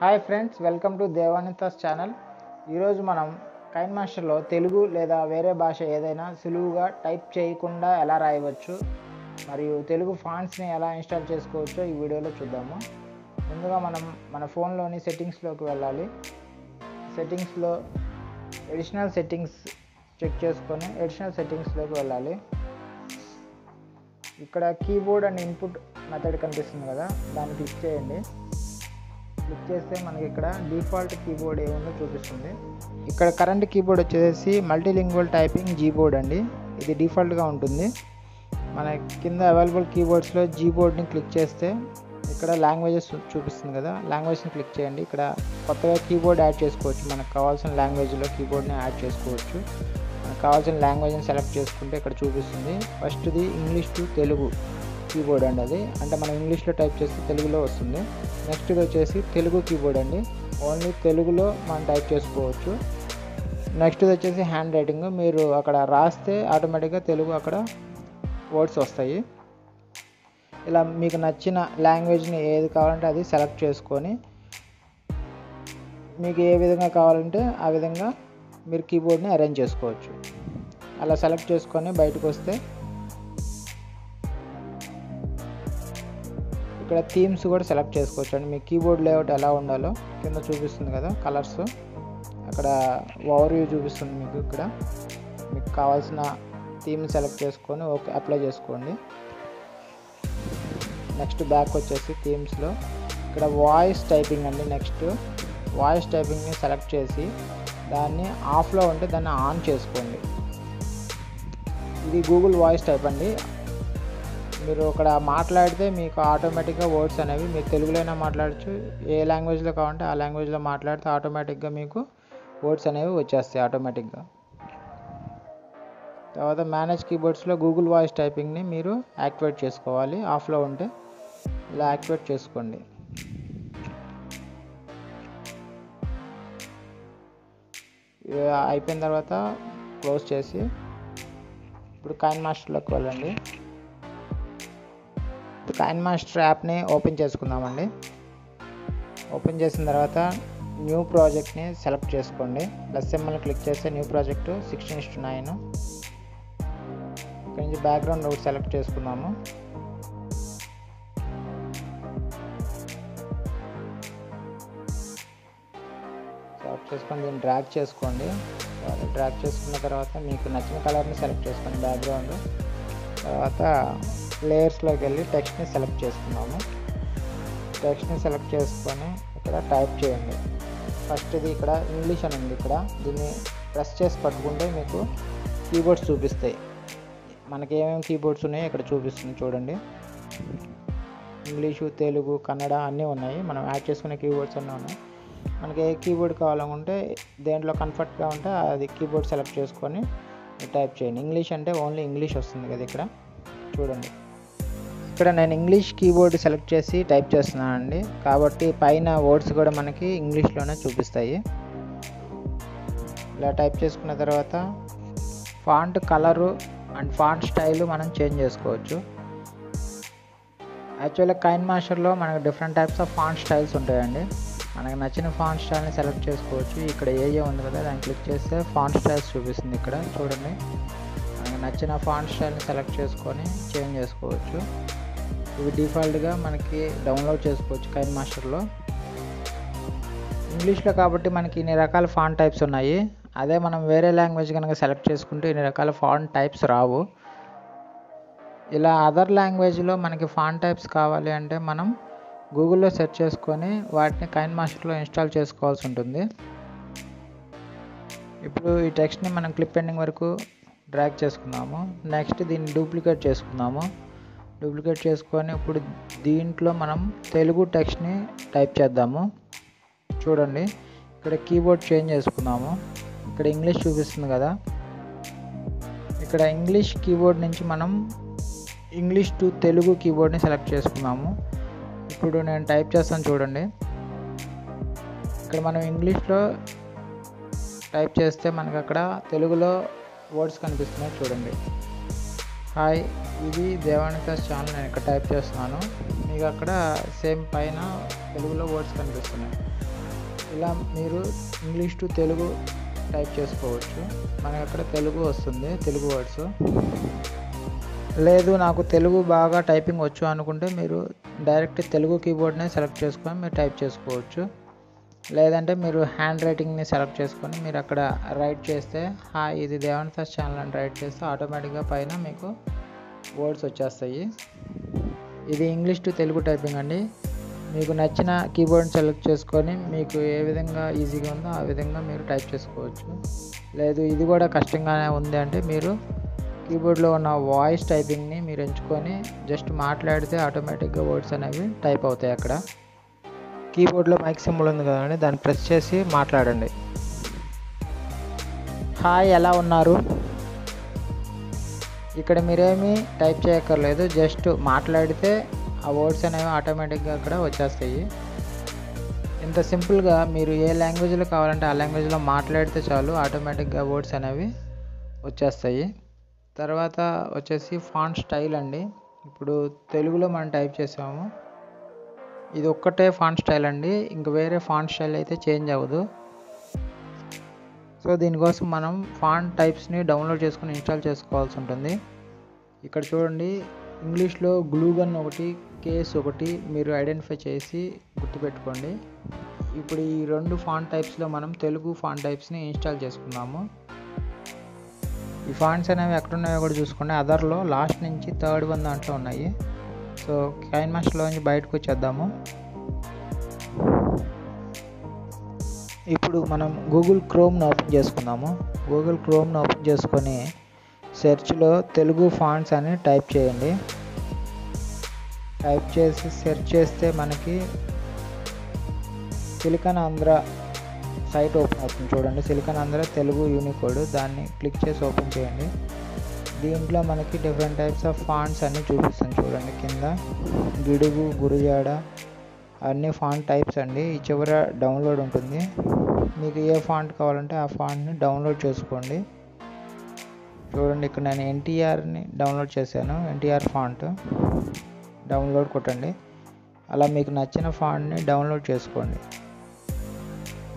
High friends welcome to Devanvita channel मन KineMaster Telugu लेदा वेरे भाष एदैना सुलुवुगा टाइप चेयकुंडा एला रायवच्चु मरियु तेलुगु फांट्स नि एला इंस्टॉल चेसुकोवच्चो ई वीडियोलो चूद्दाము। मुंदुगा मन मन फोन लोनी सेटिंग्स लोकी वेल्लाली। सेटिंग्स लो एडिशनल सेटिंग्स चेक चेसुकोनि एडिशनल सेटिंग्स लोकी वेल्लाली। इक्कड कीबोर्ड अंड इनपुट मेथड कनिपिस्तुंది कदा दानि क्लिक चेयंडि। क्लिक చేస్తే మనకి ఇక్కడ డిఫాల్ట్ కీబోర్డ్ ఏముందో చూపిస్తుంది। ఇక్కడ కరెంట్ కీబోర్డ్ వచ్చేసి మల్టీలింగ్వల్ టైపింగ్ జీ బోర్డ్ అండి, ఇది డిఫాల్ట్ గా ఉంటుంది। మన కింద అవైలబుల్ కీబోర్డ్స్ లో జీ బోర్డ్ ని క్లిక్ చేస్తే ఇక్కడ లాంగ్వేజెస్ చూపిస్తుంది కదా, లాంగ్వేజ్ ని క్లిక్ చేయండి। ఇక్కడ కొత్తగా కీబోర్డ్ యాడ్ చేసుకోవచ్చు, మనకు కావాల్సిన లాంగ్వేజ్ లో కీబోర్డ్ ని యాడ్ చేసుకోవచ్చు। మనకు కావాల్సిన లాంగ్వేజ్ ని సెలెక్ట్ చేసుకుంటే ఇక్కడ చూపిస్తుంది first the English to Telugu keyboard अंडी, अंत मैं इंग्लिश टाइप तेलुगुलो वस्तुंदी। नेक्स्ट वच्चेसी तेलुगु कीबोर्ड अंडी, ओनली तेलुगुलो मन टाइप चेसुकोवच्चु। नेक्स्ट वच्चेसी हैंड राइटिंग, मीरू अक्कड रास्ते आटोमेटिक्गा तेलुगु अक्कड वर्ड्स वस्तायि। इला मीकु नच्चिन लांग्वेज नि एदी कावालंटे अदि सेलेक्ट चेसुकोनि मीकु ए विधंगा कावालंटे आ विधंगा मीरू कीबोर्ड नि अरेंज चेसुकोवच्चु। अला सेलेक्ट चेसुकोनि बयटिकि वस्ते ఇక్కడ థీమ్స్ కూడా సెలెక్ట్ చేసుకోవచ్చు అండి। మీ కీబోర్డ్ లేఅవుట్ ఎలా ఉండాలో కింద చూపిస్తుంది కదా, కలర్స్ అక్కడ ఓవర్ వ్యూ చూపిస్తుంది మీకు। ఇక్కడ మీకు కావాల్సిన థీమ్ సెలెక్ట్ చేసుకొని ఓకే అప్లై చేసుకోండి। నెక్స్ట్ బ్యాక్ వచ్చేసి థీమ్స్లో ఇక్కడ వాయిస్ టైపింగ్ అండి, నెక్స్ట్ వాయిస్ టైపింగ్ని సెలెక్ట్ చేసి దాన్ని ఆఫ్లో ఉంటే దాన్ని ఆన్ చేసుకోండి। ఇది గూగుల్ వాయిస్ టైప్ అండి, మీరు అక్కడ మాట్లాడితే మీకు ఆటోమేటిక్గా వర్డ్స్ అనేవి మీరు తెలుగులోనే మాట్లాడచ్చు, ఏ లాంగ్వేజ్లో కావాలంటే ఆ లాంగ్వేజ్లో మాట్లాడితే ఆటోమేటిక్గా మీకు వర్డ్స్ అనేవి వచ్చేస్తాయి ఆటోమేటిక్గా। తర్వాత మేనేజ్ కీబోర్డ్స్లో గూగుల్ వాయిస్ టైపింగ్ని మీరు యాక్టివేట్ చేసుకోవాలి, ఆఫ్లో ఉంటే ఇలా యాక్టివేట్ చేసుకోండి। అయిపోయిన తర్వాత క్లోజ్ చేసి ఇప్పుడు కైన్ మాస్టర్లోకి వెళ్ళండి। KineMaster యాప్ని ఓపెన్ చేసుకుందామండి। ఓపెన్ చేసిన తర్వాత న్యూ ప్రాజెక్ట్ని సెలెక్ట్ చేసుకోండి, ప్లస్ సింబల్ని క్లిక్ చేస్తే న్యూ ప్రాజెక్టు 16:9। ఇక్కడ నుంచి బ్యాక్గ్రౌండ్ ఒకటి సెలెక్ట్ చేసుకుందాము, సెలెక్ట్ చేసుకొని దీన్ని డ్రాగ్ చేసుకోండి। డ్రాగ్ చేసుకున్న తర్వాత మీకు నచ్చిన కలర్ని సెలెక్ట్ చేసుకోండి బ్యాక్గ్రౌండ్। తర్వాత లేయర్స్లోకి వెళ్ళి టెక్స్ట్ని సెలెక్ట్ చేసుకున్నాము, టెక్స్ట్ని సెలెక్ట్ చేసుకొని ఇక్కడ టైప్ చేయండి। ఫస్ట్ది ఇక్కడ ఇంగ్లీష్ అని ఉంది, ఇక్కడ దీన్ని ప్రెస్ చేసి పట్టుకుంటే మీకు కీబోర్డ్స్ చూపిస్తాయి, మనకి ఏమేమి కీబోర్డ్స్ ఉన్నాయో ఇక్కడ చూపిస్తుంది చూడండి। ఇంగ్లీషు తెలుగు కన్నడ అన్నీ ఉన్నాయి, మనం యాడ్ చేసుకునే కీబోర్డ్స్ అన్నీ ఉన్నాయి। మనకి ఏ కీబోర్డ్ కావాలనుకుంటే దేంట్లో కంఫర్ట్గా ఉంటే అది కీబోర్డ్ సెలెక్ట్ చేసుకొని టైప్ చేయండి। ఇంగ్లీష్ అంటే ఓన్లీ ఇంగ్లీష్ వస్తుంది కదా ఇక్కడ చూడండి, ఇక్కడ నేను ఇంగ్లీష్ కీబోర్డ్ సెలెక్ట్ చేసి టైప్ చేస్తున్నాను అండి, కాబట్టి పైన వర్డ్స్ కూడా మనకి ఇంగ్లీష్లోనే చూపిస్తాయి। ఇలా టైప్ చేసుకున్న తర్వాత font colour and font style మనం చేంజ్ చేసుకోవచ్చు। యాక్చువల్గా కైన్మాస్టర్లో మనకు different types of font styles ఉంటాయండి, మనకు నచ్చిన ఫాంట్ స్టైల్ని సెలెక్ట్ చేసుకోవచ్చు। ఇక్కడ ఏఏ ఉంది కదా, దాన్ని క్లిక్ చేస్తే ఫాంట్ స్టైల్స్ చూపిస్తుంది ఇక్కడ చూడండి, మనకు నచ్చిన ఫాంట్ స్టైల్ని సెలెక్ట్ చేసుకొని చేంజ్ చేసుకోవచ్చు। ఇవి డిఫాల్ట్గా మనకి డౌన్లోడ్ చేసుకోవచ్చు కైన్మాస్టర్లో। ఇంగ్లీష్లో కాబట్టి మనకి ఇన్ని రకాల ఫాంట్ టైప్స్ ఉన్నాయి, అదే మనం వేరే లాంగ్వేజ్ కనుక సెలెక్ట్ చేసుకుంటే ఇన్ని రకాల ఫాంట్ టైప్స్ రావు। ఇలా అదర్ లాంగ్వేజ్లో మనకి ఫాంట్ టైప్స్ కావాలి అంటే మనం గూగుల్లో సెర్చ్ చేసుకొని వాటిని కైన్మాస్టర్లో ఇన్స్టాల్ చేసుకోవాల్సి ఉంటుంది। ఇప్పుడు ఈ టెక్స్ట్ని మనం క్లిప్ ఎండింగ్ వరకు డ్రాగ్ చేసుకున్నాము, నెక్స్ట్ దీన్ని డూప్లికేట్ చేసుకున్నాము। డూప్లికేట్ చేసుకొని ఇప్పుడు దీంట్లో మనం తెలుగు టెక్స్ట్ని టైప్ చేద్దాము చూడండి, ఇక్కడ కీబోర్డ్ చేంజ్ చేసుకున్నాము, ఇక్కడ ఇంగ్లీష్ చూపిస్తుంది కదా, ఇక్కడ ఇంగ్లీష్ కీబోర్డ్ నుంచి మనం ఇంగ్లీష్ టు తెలుగు కీబోర్డ్ని సెలెక్ట్ చేసుకున్నాము। ఇప్పుడు నేను టైప్ చేస్తాను చూడండి, ఇక్కడ మనం ఇంగ్లీష్లో టైప్ చేస్తే మనకు అక్కడ తెలుగులో వర్డ్స్ కనిపిస్తున్నాయి చూడండి, हाई इधी देवान्विता चानल नेनु टाइप चेस्तुन्नानु मीकु अक्कड सेम पैन तेलुगुलो वर्ड्स कनिपिस्तुन्नायि इला मीरु इंग्लीश टू तेलुगु टाइप चेसुकोवच्चु मनकि अक्कड तेलुगु वस्तुंदि तेलुगु वर्ड्स लेदु नाकु तेलुगु बागा टाइपिंग वच्चु अनुकुंटे मीरु डायरेक्ट तेलुगु कीबोर्ड ने सेलेक्ट चेसुकोनि मीरु टाइप चेसुकोवच्चु లేదంటే మీరు హ్యాండ్ రైటింగ్ ని సెలెక్ట్ చేసుకొని మీరు అక్కడ రైట్ చేస్తే హాయ్ ఇది దేవంత ఛానల్ అని రైట్ చేస్తే ఆటోమేటిక్గా పైన మీకు వర్డ్స్ వచ్చేస్తాయి. ఇది ఇంగ్లీష్ టు తెలుగు టైపింగ్ అండి. మీకు నచ్చిన కీబోర్డ్ సెలెక్ట్ చేసుకొని మీకు ఏ విధంగా ఈజీగా ఉందో ఆ విధంగా మీరు టైప్ చేసుకోవచ్చు. లేదు ఇది కూడా కష్టంగానే ఉంది అంటే మీరు కీబోర్డ్లో ఉన్న వాయిస్ టైపింగ్ని మీరు ఎంచుకొని జస్ట్ మాట్లాడితే ఆటోమేటిక్గా వర్డ్స్ అనేవి టైప్ అవుతాయి. అక్కడ कीबोर्ड माइक सिंबल कदमी दाँ प्रेस माटलाडंडी हाई एला उन्नारू इक्कड़ मीरेमी टाइप चेयकर्लेदु जस्ट माटलाडिते आ वर्ड्स अनेवि आटोमेटिक्गा अक्कड वच्चेस्तायि. इंत सिंपल गा मीरु ए लांग्वेज लो कावालंटे आ लांग्वेज लो माटलाडिते चालू आटोमेटिक्गा वर्ड्स अनेवि वच्चेस्तायि. तर्वात वच्चेसि फांट स्टाइल अंडी. इप्पुडु तेलुगुलो मनं टाइप चेसामु ఇదొక్కటే ఫాంట్ స్టైల్ అండి. ఇంక వేరే ఫాంట్ స్టైల్ అయితే చేంజ్ అవ్వదు. సో దీనికోసం మనం ఫాంట్ టైప్స్ని డౌన్లోడ్ చేసుకుని ఇన్స్టాల్ చేసుకోవాల్సి ఉంటుంది. ఇక్కడ చూడండి ఇంగ్లీష్లో గ్లూగన్ ఒకటి కేస్ ఒకటి మీరు ఐడెంటిఫై చేసి గుర్తుపెట్టుకోండి. ఇప్పుడు ఈ రెండు ఫాంట్ టైప్స్లో మనం తెలుగు ఫాంట్ టైప్స్ని ఇన్స్టాల్ చేసుకున్నాము. ఈ ఫాంట్స్ అనేవి ఎక్కడున్నాయో కూడా చూసుకోండి. అదర్లో లాస్ట్ నుంచి థర్డ్ వన్ దాంట్లో ఉన్నాయి. సో కైన్మాస్టర్ నుంచి బయటకు వచ్చేద్దాము. ఇప్పుడు మనం గూగుల్ క్రోమ్ను ఓపెన్ చేసుకుందాము. గూగుల్ క్రోమ్ను ఓపెన్ చేసుకొని సెర్చ్లో తెలుగు ఫాంట్స్ అని టైప్ చేయండి. టైప్ చేసి సెర్చ్ చేస్తే మనకి సిలికాన్ ఆంధ్ర సైట్ ఓపెన్ అవుతుంది. చూడండి సిలికాన్ ఆంధ్ర తెలుగు యూనికోడ్, దాన్ని క్లిక్ చేసి ఓపెన్ చేయండి. దీంట్లో మనకి డిఫరెంట్ టైప్స్ ఆఫ్ ఫాంట్స్ అన్నీ చూపిస్తాను. చూడండి కింద గిడుగు గురుజాడ అన్ని ఫాంట్ టైప్స్ అండి. ఈ చివర డౌన్లోడ్ ఉంటుంది. మీకు ఏ ఫాంట్ కావాలంటే ఆ ఫాంట్ని డౌన్లోడ్ చేసుకోండి. చూడండి ఇక్కడ నేను ఎన్టీఆర్ని డౌన్లోడ్ చేశాను. ఎన్టీఆర్ ఫాంట్ డౌన్లోడ్ కొట్టండి. అలా మీకు నచ్చిన ఫాంట్ని డౌన్లోడ్ చేసుకోండి.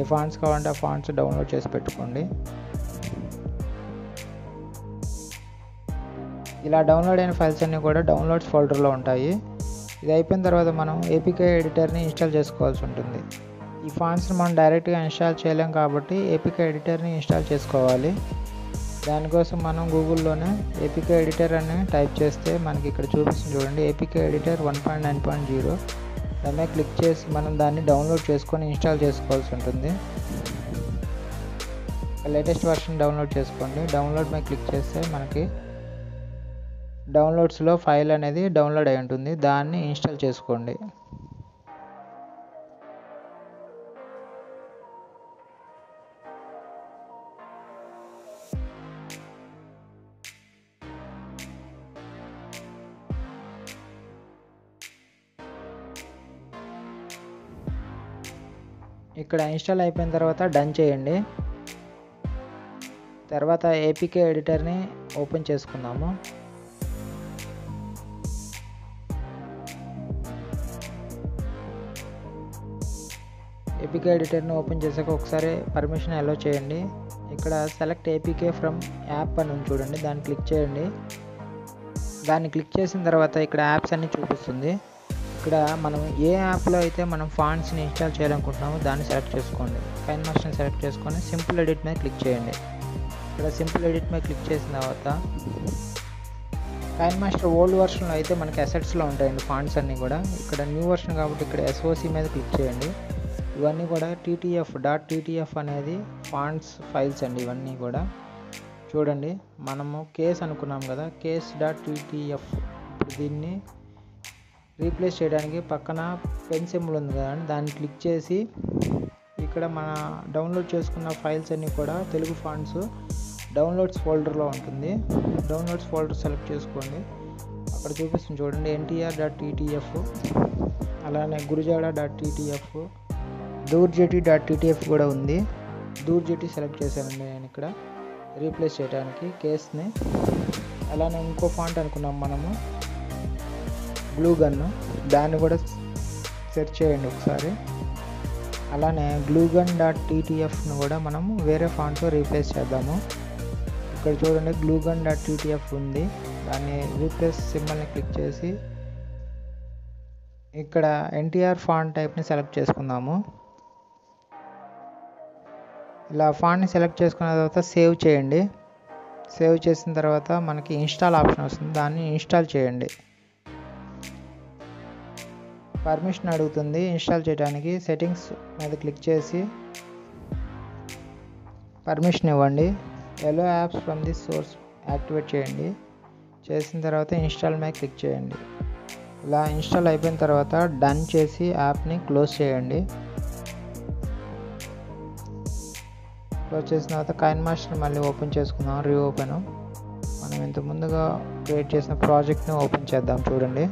ఏ ఫాంట్స్ కావాలంటే ఆ ఫాంట్స్ డౌన్లోడ్ చేసి పెట్టుకోండి. ఇలా డౌన్లోడ్ అయిన ఫైల్స్ అన్నీ కూడా డౌన్లోడ్స్ ఫోల్డర్లో ఉంటాయి. ఇది అయిపోయిన తర్వాత మనం APK ఎడిటర్ని ఇన్స్టాల్ చేసుకోవాల్సి ఉంటుంది. ఈ ఫాంట్స్ని మనం డైరెక్ట్గా ఇన్స్టాల్ చేయలేం కాబట్టి APK ఎడిటర్ని ఇన్స్టాల్ చేసుకోవాలి. దానికోసం మనం గూగుల్లోనే APK ఎడిటర్ అని టైప్ చేస్తే మనకి ఇక్కడ చూపిస్తుంది. చూడండి APK ఎడిటర్ 1.9.0 దాన్ని క్లిక్ చేసి మనం దాన్ని డౌన్లోడ్ చేసుకొని ఇన్స్టాల్ చేసుకోవాల్సి ఉంటుంది. లేటెస్ట్ వర్షన్ డౌన్లోడ్ చేసుకోండి. డౌన్లోడ్ మీద క్లిక్ చేస్తే మనకి డౌన్లోడ్స్లో ఫైల్ అనేది డౌన్లోడ్ అయి ఉంటుంది. దాన్ని ఇన్స్టాల్ చేసుకోండి. ఇక్కడ ఇన్స్టాల్ అయిపోయిన తర్వాత డన్ చేయండి. తర్వాత APK ఎడిటర్ని ఓపెన్ చేసుకుందాము. APK ఎడిటర్ని ఓపెన్ చేసాక ఒకసారి పర్మిషన్ అలో చేయండి. ఇక్కడ సెలెక్ట్ APK ఫ్రమ్ యాప్ అని చూడండి, దాన్ని క్లిక్ చేయండి. దాన్ని క్లిక్ చేసిన తర్వాత ఇక్కడ యాప్స్ అన్ని చూపిస్తుంది. ఇక్కడ మనం ఏ యాప్లో అయితే మనం ఫాంట్స్ని ఇన్స్టాల్ చేయాలనుకుంటున్నామో దాన్ని సెలెక్ట్ చేసుకోండి. కైన్మాస్టర్ని సెలెక్ట్ చేసుకొని సింపుల్ ఎడిట్ మీద క్లిక్ చేయండి. ఇక్కడ సింపుల్ ఎడిట్ మీద క్లిక్ చేసిన తర్వాత కైన్మాస్టర్ ఓల్డ్ వర్షన్లో అయితే మనకి అసెట్స్లో ఉంటాయండి ఫాంట్స్ అన్నీ కూడా. ఇక్కడ న్యూ వర్షన్ కాబట్టి ఇక్కడ SOC మీద క్లిక్ చేయండి. ఇవన్నీ కూడా .ttf అనేది ఫాంట్స్ ఫైల్స్ అండి. ఇవన్నీ కూడా చూడండి మనము కేస్ అనుకున్నాం కదా, case.ttf దీన్ని రీప్లేస్ చేయడానికి పక్కన పెన్ సింబల్ ఉంది కదా, దాన్ని క్లిక్ చేసి ఇక్కడ మన డౌన్లోడ్ చేసుకున్న ఫైల్స్ అన్నీ కూడా తెలుగు ఫాంట్స్ డౌన్లోడ్స్ ఫోల్డర్లో ఉంటుంది. డౌన్లోడ్స్ ఫోల్డర్ సెలెక్ట్ చేసుకోండి. అక్కడ చూపిస్తుంది చూడండి ntr.ttf, అలానే gurujada.ttf, durjeti.ttf కూడా ఉంది. durjeti సెలెక్ట్ చేశానండి నేను ఇక్కడ రీప్లేస్ చేయడానికి కేస్ని. అలానే ఇంకో ఫాంట్ అనుకున్నాం మనము గ్లూ గన్ను, దాన్ని కూడా సెర్చ్ చేయండి ఒకసారి. అలానే గ్లూగన్ డాట్ టీటీఎఫ్ను కూడా మనము వేరే ఫాంట్తో రీప్లేస్ చేద్దాము. ఇక్కడ చూడండి గ్లూగన్ డాట్ టీటీఎఫ్ ఉంది, దాన్ని రీప్లేస్ సింబల్ని క్లిక్ చేసి ఇక్కడ ఎన్టీఆర్ ఫాంట్ టైప్ని సెలెక్ట్ చేసుకుందాము. ఇలా ఫాంట్ని సెలెక్ట్ చేసుకున్న తర్వాత సేవ్ చేయండి. సేవ్ చేసిన తర్వాత మనకి ఇన్స్టాల్ ఆప్షన్ వస్తుంది, దాన్ని ఇన్స్టాల్ చేయండి. పర్మిషన్ అడుగుతుంది ఇన్స్టాల్ చేయడానికి, సెట్టింగ్స్ మీద క్లిక్ చేసి పర్మిషన్ ఇవ్వండి. Allow apps from this source activate చేయండి. చేసిన తర్వాత ఇన్స్టాల్ మీద క్లిక్ చేయండి. ఇలా ఇన్స్టాల్ అయిపోయిన తర్వాత డన్ చేసి యాప్ని క్లోజ్ చేయండి. క్లోజ్ చేసిన తర్వాత కైన్మాస్టర్ మళ్ళీ ఓపెన్ చేసుకుందాం. రీఓపెన్ మనం ఇంత ముందుగా క్రియేట్ చేసిన ప్రాజెక్ట్ని ఓపెన్ చేద్దాం. చూడండి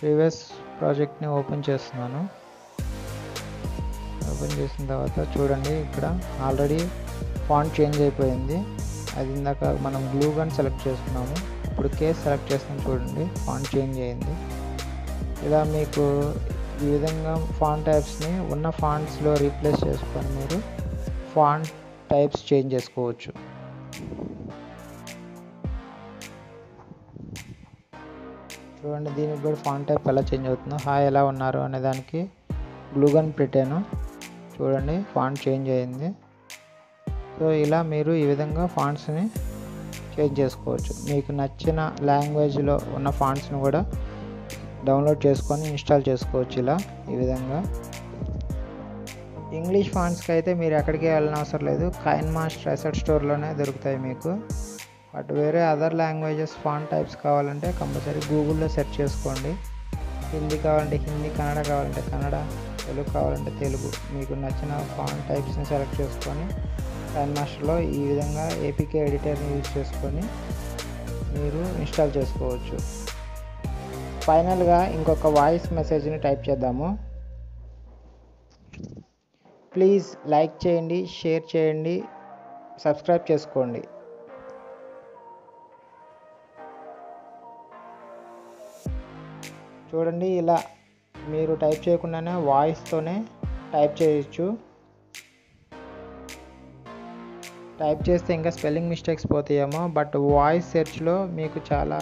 ప్రీవియస్ ప్రాజెక్ట్ని ఓపెన్ చేస్తున్నాను. ఓపెన్ చేసిన తర్వాత చూడండి ఇక్కడ ఆల్రెడీ ఫాంట్ చేంజ్ అయిపోయింది. అది ఇందాక మనం గ్లూ గన్ సెలెక్ట్ చేసుకున్నాము, ఇప్పుడు కేస్ సెలెక్ట్ చేస్తాం. చూడండి ఫాంట్ చేంజ్ అయింది. ఇలా మీకు ఈ విధంగా ఫాంట్ టైప్స్ని ఉన్న ఫాంట్స్లో రీప్లేస్ చేసుకొని మీరు ఫాంట్ టైప్స్ చేంజ్ చేసుకోవచ్చు. చూడండి దీనికి కూడా ఫాంట్ టైప్ ఎలా చేంజ్ అవుతుందో, హాయ్ ఎలా ఉన్నారు అనే దానికి గ్లూగన్ పెట్టాను. చూడండి ఫాంట్ చేంజ్ అయింది. సో ఇలా మీరు ఈ విధంగా ఫాంట్స్ని చేంజ్ చేసుకోవచ్చు. మీకు నచ్చిన లాంగ్వేజ్లో ఉన్న ఫాంట్స్ని కూడా డౌన్లోడ్ చేసుకొని ఇన్స్టాల్ చేసుకోవచ్చు. ఇలా ఈ విధంగా ఇంగ్లీష్ ఫాంట్స్కి అయితే మీరు ఎక్కడికి వెళ్ళిన అవసరం లేదు, కైన్ మాస్టర్ అసెట్ స్టోర్లోనే దొరుకుతాయి మీకు. బట్ వేరే అదర్ లాంగ్వేజెస్ ఫాంట్ టైప్స్ కావాలంటే కంపల్సరీ గూగుల్లో సెర్చ్ చేసుకోండి. హిందీ కావాలంటే హిందీ, కన్నడ కావాలంటే కన్నడ, తెలుగు కావాలంటే తెలుగు. మీకు నచ్చిన ఫాంట్ టైప్స్ని సెలెక్ట్ చేసుకొని కైన్మాస్టర్లో ఈ విధంగా ఏపీకే ఎడిటర్ని యూజ్ చేసుకొని మీరు ఇన్స్టాల్ చేసుకోవచ్చు. ఫైనల్గా ఇంకొక వాయిస్ మెసేజ్ని టైప్ చేద్దాము. ప్లీజ్ లైక్ చేయండి, షేర్ చేయండి, సబ్స్క్రైబ్ చేసుకోండి. చూడండి ఇలా మీరు టైప్ చేయకుండానే వాయిస్తోనే టైప్ చేయొచ్చు. టైప్ చేస్తే ఇంకా స్పెల్లింగ్ మిస్టేక్స్ పోతాయేమో, బట్ వాయిస్ సెర్చ్లో మీకు చాలా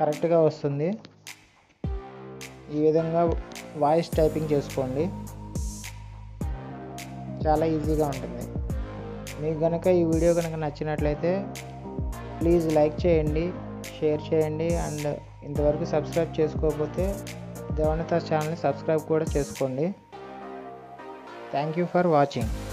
కరెక్ట్గా వస్తుంది. ఈ విధంగా వాయిస్ టైపింగ్ చేసుకోండి, చాలా ఈజీగా ఉంటుంది. మీకు కనుక ఈ వీడియో కనుక నచ్చినట్లయితే ప్లీజ్ లైక్ చేయండి, షేర్ చేయండి, అండ్ ఇంతవరకు సబ్స్క్రైబ్ చేసుకోకపోతే దేవన్విత ఛానల్ని సబ్స్క్రైబ్ కూడా చేసుకోండి. Thank you for watching.